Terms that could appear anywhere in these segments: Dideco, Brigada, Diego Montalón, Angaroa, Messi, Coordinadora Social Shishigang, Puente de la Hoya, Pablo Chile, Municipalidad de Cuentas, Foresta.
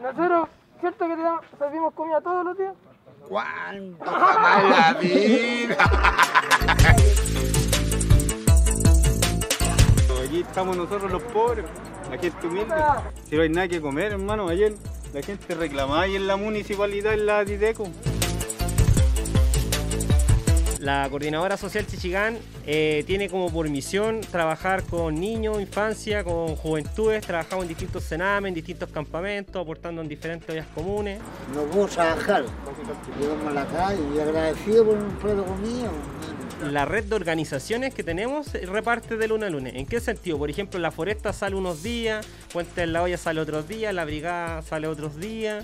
Nosotros, ¿cierto que le servimos comida todos los días? ¡Cuánto jamás la vida! Aquí estamos nosotros los pobres, la gente humilde. Si no hay nada que comer, hermano, ayer la gente reclamaba ahí en la municipalidad, en la Dideco. La Coordinadora Social Shishigang tiene como por misión trabajar con niños, infancia, con juventudes. Trabajamos en distintos cenames, en distintos campamentos, aportando en diferentes ollas comunes. Nos vamos a bajar, llevamos a la calle y agradecido por un plato comido. La red de organizaciones que tenemos reparte de luna a lunes. ¿En qué sentido? Por ejemplo, la Foresta sale unos días, Puente de la Hoya sale otros días, la Brigada sale otros días,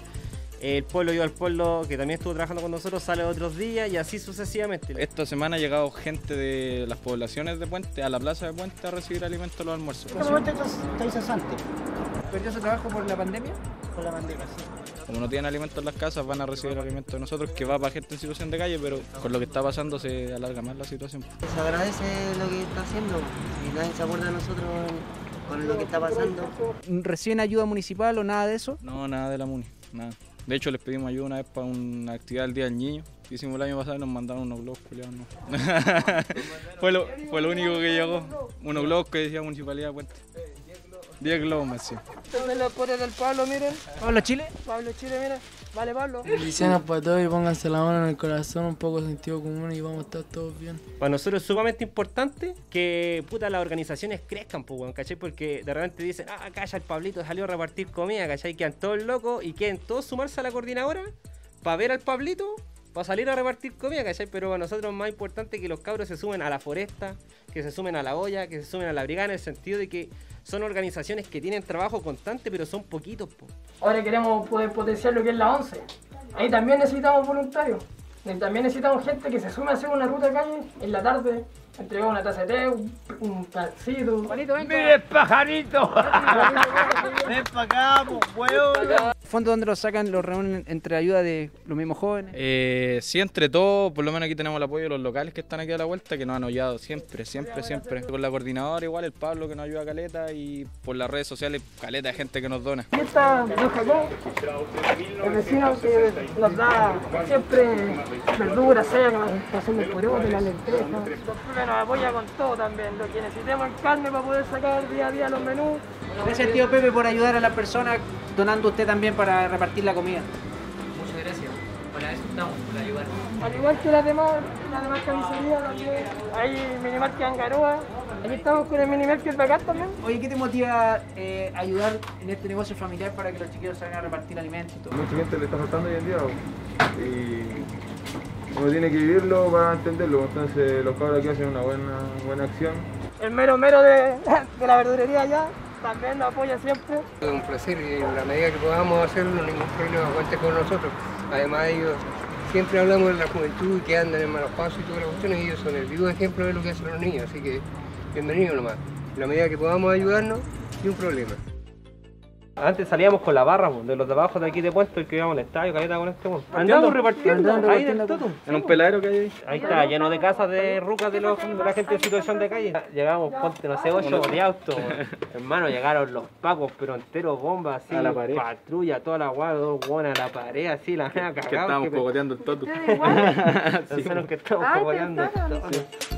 el Pueblo Yo al Pueblo, que también estuvo trabajando con nosotros, sale otros días y así sucesivamente. Esta semana ha llegado gente de las poblaciones de Puente, a la plaza de Puente, a recibir alimentos a los almuerzos. ¿En este momento estáis cesantes? ¿Perdió su trabajo por la pandemia? Por la pandemia, sí. Como no tienen alimentos en las casas, van a recibir alimentos de nosotros, que va para gente en situación de calle, pero con lo que está pasando se alarga más la situación. Se agradece lo que está haciendo, si nadie se acuerda de nosotros con lo que está pasando. ¿Reciben ayuda municipal o nada de eso? No, nada de la muni, nada. De hecho, les pedimos ayuda una vez para una actividad del Día del Niño. Hicimos el año pasado y nos mandaron unos globos, culiados, no. Fue lo único que llegó, unos globos que decía Municipalidad de Cuentas. 10 globos, Messi. Son de los pobres del Pablo, miren. ¿Pablo Chile? Pablo Chile, miren. Vale, Pablo. Bendiciones para todos y pónganse la mano en el corazón, un poco de sentido común y vamos a estar todos bien. Para nosotros es sumamente importante que puta, las organizaciones crezcan, pues, ¿cachai? Porque de repente dicen, ah, calla, el Pablito salió a repartir comida, ¿cachai? Quedan todos locos y quieren todos sumarse a la coordinadora para ver al Pablito, para salir a repartir comida, ¿cachai? Pero para nosotros es más importante que los cabros se sumen a la Foresta, que se sumen a la Olla, que se sumen a la Brigada, en el sentido de que son organizaciones que tienen trabajo constante, pero son poquitos. Ahora queremos poder potenciar lo que es la 11. Ahí también necesitamos voluntarios. También necesitamos gente que se sume a hacer una ruta a calle en la tarde, entregar una taza de té, un pancito. ¡Mire, pajarito! ¡Ven para acá, huevón! ¿Fondos dónde los sacan? ¿Los reúnen entre ayuda de los mismos jóvenes? Sí, entre todos. Por lo menos aquí tenemos el apoyo de los locales que están aquí a la vuelta, que nos han apoyado siempre. Con la coordinadora igual, el Pablo que nos ayuda a caleta y por las redes sociales caleta de gente que nos dona. Esta nos sacó el vecino que nos da siempre verduras, sea que nos hacen el porote, la lenteja. Nos apoya con todo también, lo que necesitemos carne para poder sacar día a día los menús. Gracias, tío Pepe, por ayudar a las personas, donando usted también para repartir la comida. Muchas gracias, para eso estamos, para ayudar. Al igual que las demás camiserías, hay minimarket Angaroa, aquí estamos con el minimarket de acá también. Oye, ¿qué te motiva ayudar en este negocio familiar para que los chiquillos salgan a repartir alimentos y todo? Mucha gente le está faltando hoy en día y uno tiene que vivirlo para entenderlo, entonces los cabros aquí hacen una buena acción. El mero de la verdurería allá también nos apoya siempre. Es un placer y en la medida que podamos hacerlo, ningún problema cuente con nosotros. Además ellos siempre hablamos de la juventud que andan en malos pasos y todas las cuestiones, y ellos son el vivo ejemplo de lo que hacen los niños, así que bienvenidos nomás. En la medida que podamos ayudarnos, ni un problema. Antes salíamos con la barra de los de abajo de aquí de Puente, el que íbamos al estadio, caleta con este. Andamos repartiendo, ahí del totum. En un peladero que hay ahí. Ahí está, lleno de casas de rucas de la gente en situación de calle. Llegábamos, ponte, no sé, 8 de auto. Hermano, llegaron los pacos, pero enteros bombas, así. A la pared. Patrulla, toda la guada, dos guanas a la pared, así, la cagada. Que estábamos cogoteando el totum. Nosotros que estábamos cogoteando el totum.